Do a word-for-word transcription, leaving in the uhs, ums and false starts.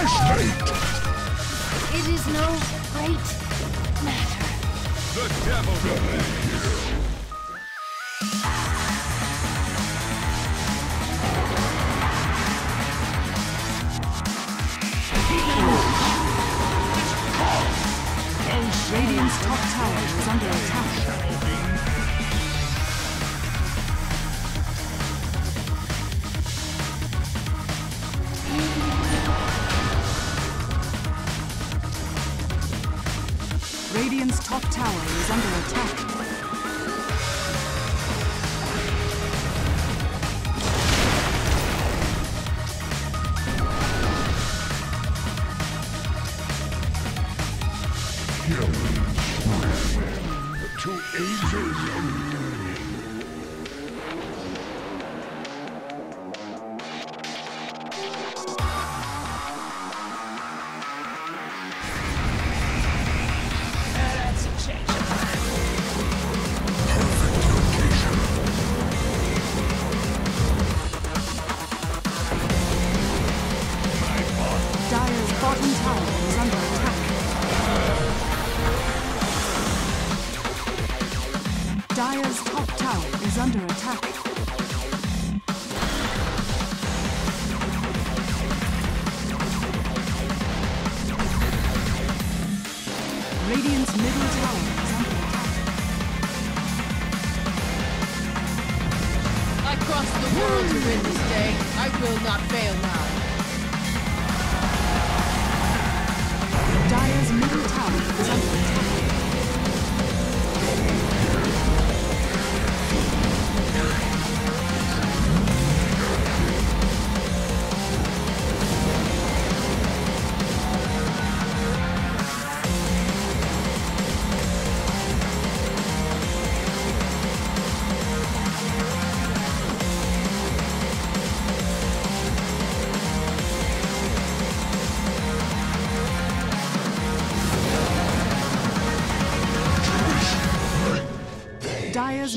It is no great matter. The devil will be here. Radiant's top tower is under attack. Radiant's top tower is under attack. Killing spree. The two angels Radiant's middle tower is under attack. I crossed the world to win this day. I will not fail now. Dire's middle tower is under attack. Dire's